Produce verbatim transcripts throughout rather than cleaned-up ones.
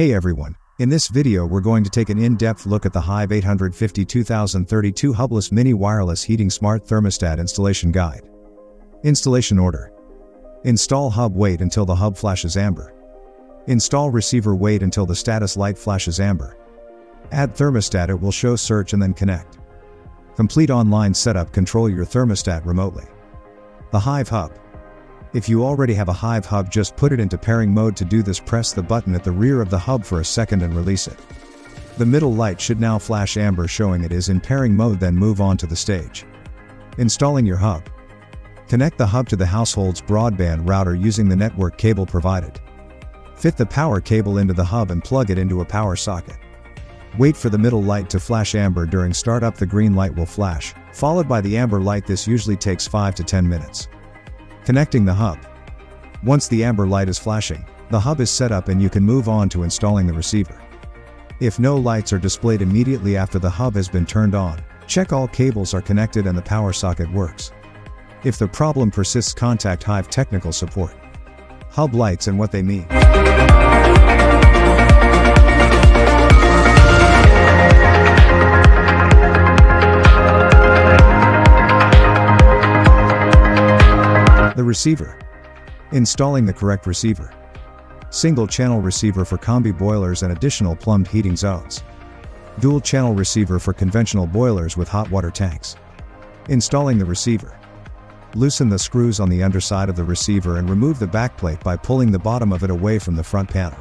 Hey everyone, in this video we're going to take an in-depth look at the Hive eight five two zero three two Hubless Mini Wireless Heating Smart Thermostat Installation Guide. Installation order. Install hub. Wait until the hub flashes amber. Install receiver. Wait until the status light flashes amber. Add thermostat. It will show search and then connect. Complete online setup. Control your thermostat remotely. The Hive hub. If you already have a Hive hub, just put it into pairing mode. To do this, press the button at the rear of the hub for a second and release it. The middle light should now flash amber, showing it is in pairing mode, then move on to the stage. Installing your hub. Connect the hub to the household's broadband router using the network cable provided. Fit the power cable into the hub and plug it into a power socket. Wait for the middle light to flash amber. During startup, the green light will flash, followed by the amber light. This usually takes five to ten minutes. Connecting the hub. Once the amber light is flashing, the hub is set up and you can move on to installing the receiver. If no lights are displayed immediately after the hub has been turned on, check all cables are connected and the power socket works. If the problem persists, contact Hive technical support. Hub lights and what they mean. The receiver. Installing the correct receiver. Single channel receiver for combi boilers and additional plumbed heating zones. Dual channel receiver for conventional boilers with hot water tanks. Installing the receiver. Loosen the screws on the underside of the receiver and remove the backplate by pulling the bottom of it away from the front panel.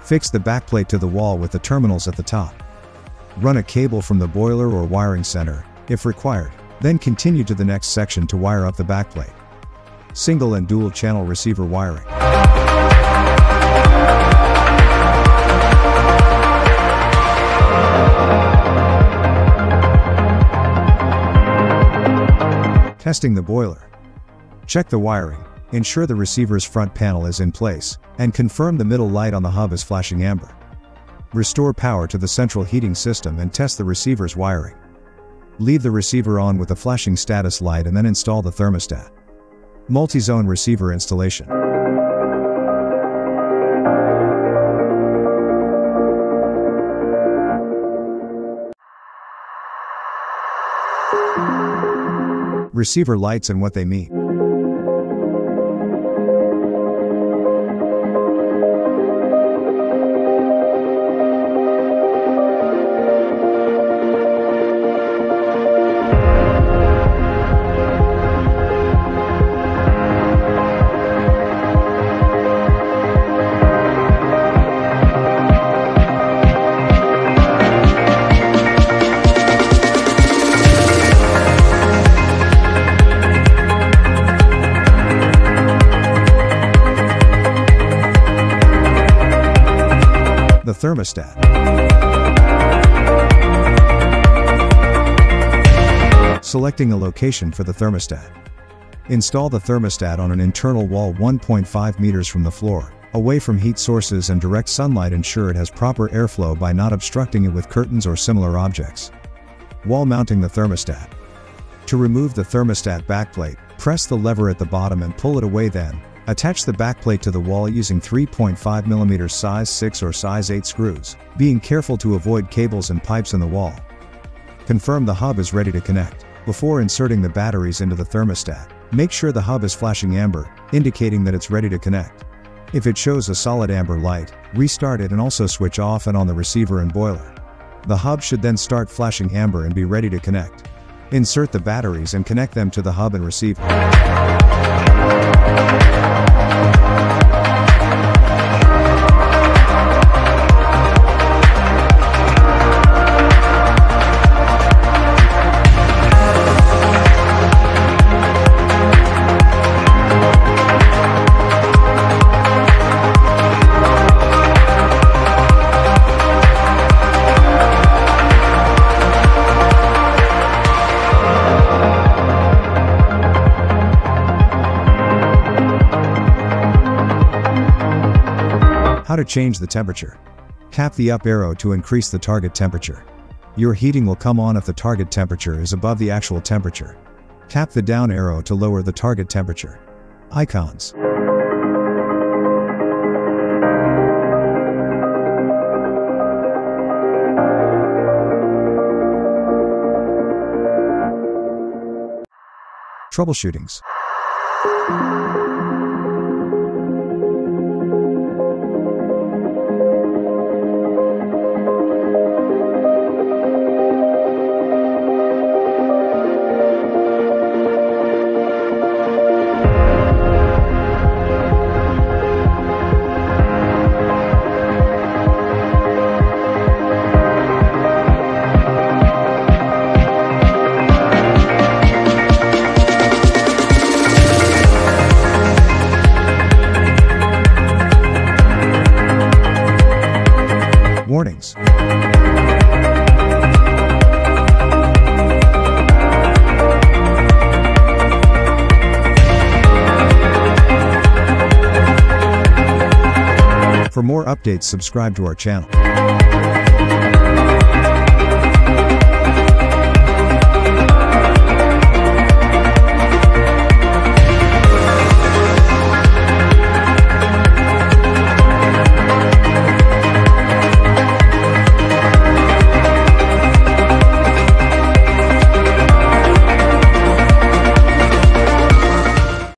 Fix the backplate to the wall with the terminals at the top. Run a cable from the boiler or wiring center, if required, then continue to the next section to wire up the backplate. Single and dual channel receiver wiring. Testing the boiler. Check the wiring, ensure the receiver's front panel is in place, and confirm the middle light on the hub is flashing amber. Restore power to the central heating system and test the receiver's wiring. Leave the receiver on with the flashing status light and then install the thermostat. Multi-zone receiver installation. Receiver lights and what they mean. The thermostat. Selecting a location for the thermostat. Install the thermostat on an internal wall one point five meters from the floor, away from heat sources and direct sunlight. Ensure it has proper airflow by not obstructing it with curtains or similar objects. Wall mounting the thermostat. To remove the thermostat backplate, press the lever at the bottom and pull it away, then attach the backplate to the wall using three point five millimeter size six or size eight screws, being careful to avoid cables and pipes in the wall. Confirm the hub is ready to connect. Before inserting the batteries into the thermostat, make sure the hub is flashing amber, indicating that it's ready to connect. If it shows a solid amber light, restart it and also switch off and on the receiver and boiler. The hub should then start flashing amber and be ready to connect. Insert the batteries and connect them to the hub and receiver. How to change the temperature. Tap the up arrow to increase the target temperature. Your heating will come on if the target temperature is above the actual temperature. Tap the down arrow to lower the target temperature. Icons. Troubleshootings. Warnings. For more updates, subscribe to our channel.